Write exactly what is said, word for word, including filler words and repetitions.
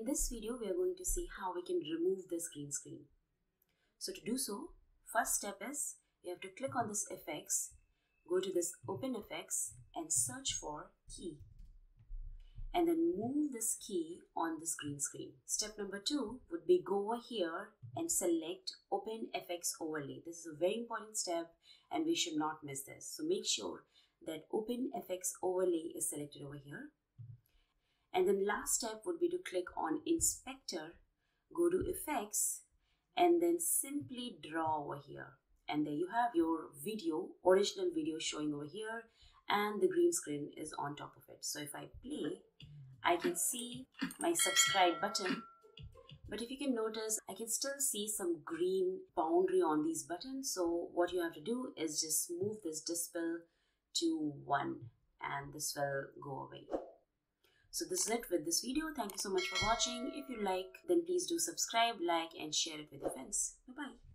In this video, we are going to see how we can remove this green screen. So to do so, first step is you have to click on this F X, go to this Open F X and search for key. And then move this key on this green screen. Step number two would be go over here and select Open F X Overlay. This is a very important step and we should not miss this. So make sure that Open F X Overlay is selected over here. And then last step would be to click on Inspector, go to Effects, and then simply draw over here. And there you have your video, original video showing over here, and the green screen is on top of it. So if I play, I can see my subscribe button. But if you can notice, I can still see some green boundary on these buttons. So what you have to do is just move this dispel to one and this will go away. So this is it with this video. Thank you so much for watching. If you like, then please do subscribe, like, and share it with your friends. Bye-bye.